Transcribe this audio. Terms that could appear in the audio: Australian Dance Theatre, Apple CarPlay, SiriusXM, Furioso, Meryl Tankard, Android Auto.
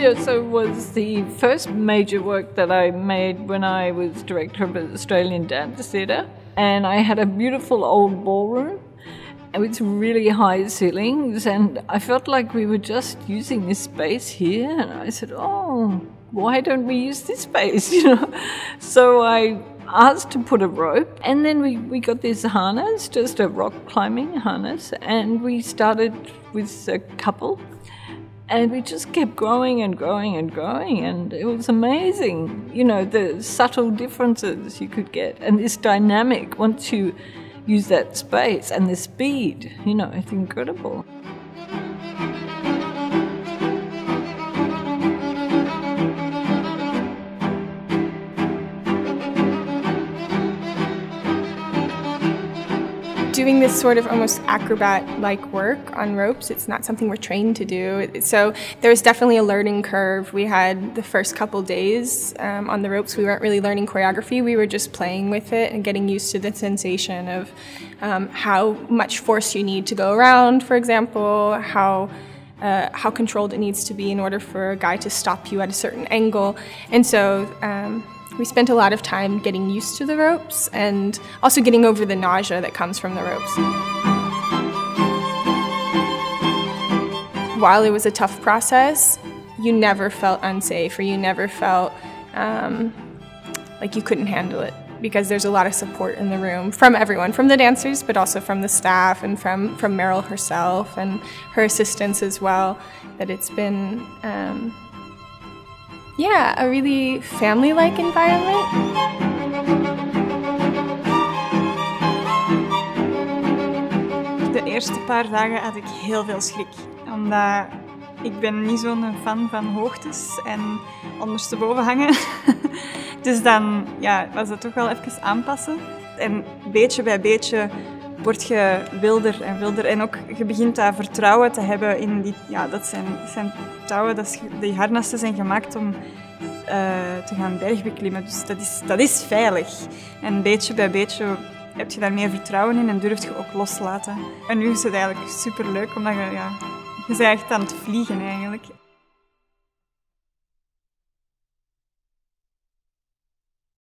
Furioso was the first major work that I made when I was director of the Australian Dance Theatre. And I had a beautiful old ballroom with really high ceilings, and I felt like we were just using this space here, and I said, oh, why don't we use this space, you know? So I asked to put a rope, and then we got this harness, just a rock climbing harness, and we started with a couple, and we just kept growing and growing and growing, and it was amazing, you know, the subtle differences you could get, and this dynamic once you use that space, and the speed, you know, it's incredible. Doing this sort of almost acrobat-like work on ropes, it's not something we're trained to do. So there was definitely a learning curve. We had the first couple days on the ropes, we weren't really learning choreography, we were just playing with it and getting used to the sensation of how much force you need to go around, for example, how controlled it needs to be in order for a guy to stop you at a certain angle. And so we spent a lot of time getting used to the ropes and also getting over the nausea that comes from the ropes. While it was a tough process, you never felt unsafe, or you never felt like you couldn't handle it, because there's a lot of support in the room from everyone, from the dancers, but also from the staff and from Meryl herself and her assistants as well, that it's been yeah, a really family-like environment. De eerste paar dagen had ik heel veel schrik, omdat ik ben niet zo'n fan van hoogtes en ondersteboven hangen. Dus dan ja, was dat toch wel even aanpassen. En beetje bij beetje word je wilder en wilder, en ook je begint dat vertrouwen te hebben in die, ja, dat zijn touwen, die harnassen zijn gemaakt om te gaan bergbeklimmen, dus dat is veilig. En beetje bij beetje heb je daar meer vertrouwen in en durf je ook loslaten. En nu is het eigenlijk superleuk, omdat je bent echt aan het vliegen eigenlijk.